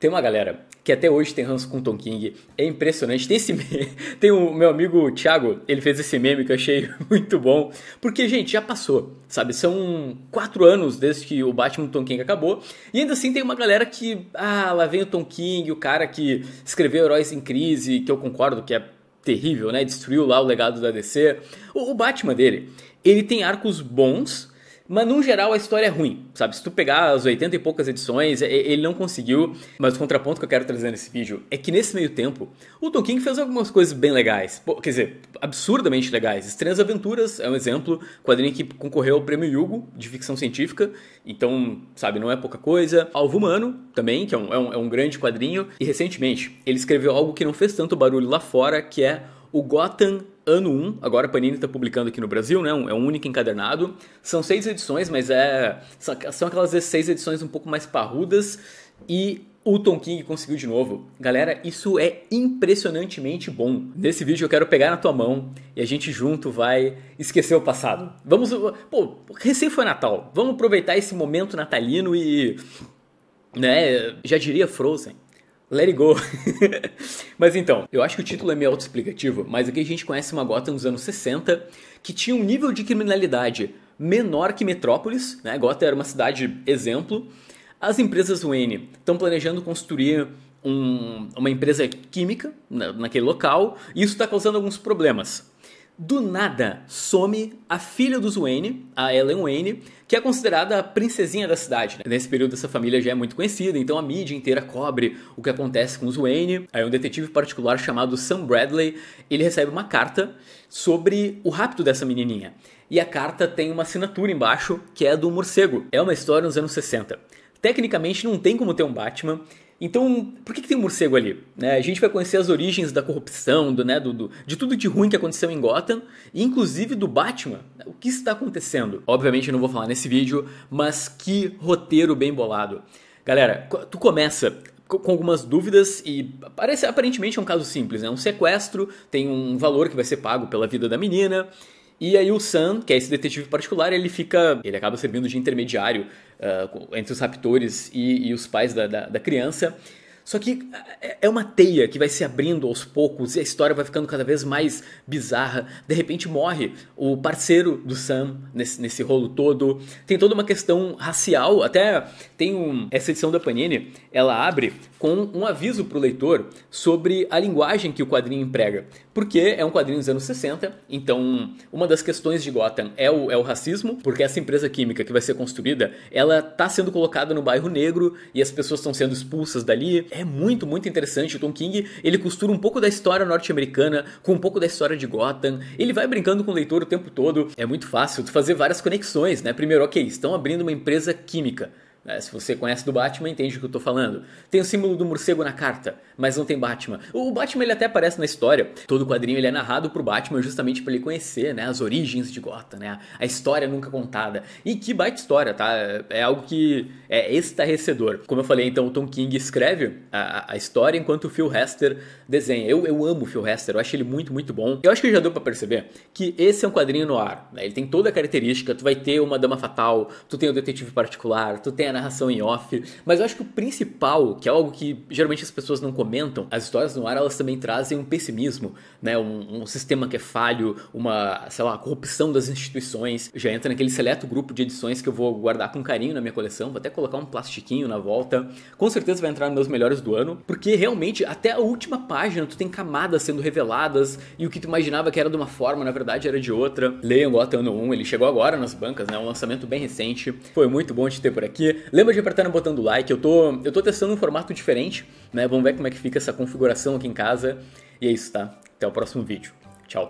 Tem uma galera que até hoje tem ranço com Tom King, é impressionante. Tem esse meme, tem o meu amigo Thiago, ele fez esse meme que eu achei muito bom. Porque, gente, já passou, sabe? São 4 anos desde que o Batman do Tom King acabou. E ainda assim tem uma galera que, ah, lá vem o Tom King, o cara que escreveu Heróis em Crise, que eu concordo que é terrível, né? Destruiu lá o legado da DC. O Batman dele, ele tem arcos bons, mas, no geral, a história é ruim, sabe? Se tu pegar as 80 e poucas edições, ele não conseguiu. Mas o contraponto que eu quero trazer nesse vídeo é que, nesse meio tempo, o Tom King fez algumas coisas bem legais. Pô, quer dizer, absurdamente legais. Estranhas Aventuras é um exemplo. Quadrinho que concorreu ao Prêmio Yugo de Ficção Científica. Então, sabe, não é pouca coisa. Alvo Humano, também, que é um grande quadrinho. E, recentemente, ele escreveu algo que não fez tanto barulho lá fora, que é o Gotham Ano 1, agora a Panini está publicando aqui no Brasil, né? É um único encadernado. São 6 edições, mas são aquelas 6 edições um pouco mais parrudas. E o Tom King conseguiu de novo. Galera, isso é impressionantemente bom. Nesse vídeo eu quero pegar na tua mão e a gente junto vai esquecer o passado. Vamos... Pô, recém foi Natal. Vamos aproveitar esse momento natalino e... né? Já diria Frozen. Let it go. Mas então, eu acho que o título é meio autoexplicativo, mas aqui a gente conhece uma Gotham dos anos 60 que tinha um nível de criminalidade menor que Metrópolis, né? Gotham era uma cidade exemplo. As empresas Wayne estão planejando construir uma empresa química naquele local e isso está causando alguns problemas. Do nada, some a filha dos Wayne, a Helen Wayne, que é considerada a princesinha da cidade. Né? Nesse período, essa família já é muito conhecida, então a mídia inteira cobre o que acontece com os Wayne. Aí um detetive particular chamado Sam Bradley, ele recebe uma carta sobre o rapto dessa menininha. E a carta tem uma assinatura embaixo, que é do morcego. É uma história nos anos 60. Tecnicamente, não tem como ter um Batman. Então, por que tem um morcego ali? A gente vai conhecer as origens da corrupção, de tudo de ruim que aconteceu em Gotham, inclusive do Batman. O que está acontecendo? Obviamente eu não vou falar nesse vídeo, mas que roteiro bem bolado. Galera, tu começa com algumas dúvidas e parece, aparentemente é um caso simples, né? Um sequestro, tem um valor que vai ser pago pela vida da menina... E aí o Sam, que é esse detetive particular, ele acaba servindo de intermediário entre os raptores e os pais da criança. Só que é uma teia que vai se abrindo aos poucos e a história vai ficando cada vez mais bizarra. De repente morre o parceiro do Sam nesse rolo todo. Tem toda uma questão racial, até tem essa edição da Panini, ela abre com um aviso para o leitor sobre a linguagem que o quadrinho emprega. Porque é um quadrinho dos anos 60, então uma das questões de Gotham é o racismo, porque essa empresa química que vai ser construída, ela está sendo colocada no bairro negro e as pessoas estão sendo expulsas dali. É muito, muito interessante. O Tom King, ele costura um pouco da história norte-americana com um pouco da história de Gotham. Ele vai brincando com o leitor o tempo todo. É muito fácil de fazer várias conexões, né? Primeiro, ok, estão abrindo uma empresa química. Se você conhece do Batman, entende o que eu tô falando. Tem o símbolo do morcego na carta, mas não tem Batman. O Batman, ele até aparece na história. Todo o quadrinho, ele é narrado pro Batman justamente pra ele conhecer, né, as origens de Gotham, né, a história nunca contada. E que baita história, tá? É algo que é estarrecedor. Como eu falei, então, o Tom King escreve a história enquanto o Phil Hester desenha. Eu amo o Phil Hester, eu acho ele muito, muito bom. Eu acho que já deu pra perceber que esse é um quadrinho noir, né? Ele tem toda a característica, tu vai ter uma dama fatal, tu tem o detetive particular, tu tem a narração em off, mas eu acho que o principal, que é algo que geralmente as pessoas não comentam, as histórias no ar, elas também trazem um pessimismo, né, um sistema que é falho, sei lá, corrupção das instituições, já entra naquele seleto grupo de edições que eu vou guardar com carinho na minha coleção, vou até colocar um plastiquinho na volta, com certeza vai entrar nos meus melhores do ano, porque realmente até a última página tu tem camadas sendo reveladas e o que tu imaginava que era de uma forma, na verdade era de outra. Leiam Gotham Ano 1, ele chegou agora nas bancas, né, um lançamento bem recente, foi muito bom te ter por aqui. Lembra de apertar no botão do like, eu tô testando um formato diferente, né? Vamos ver como é que fica essa configuração aqui em casa. E é isso, tá? Até o próximo vídeo. Tchau.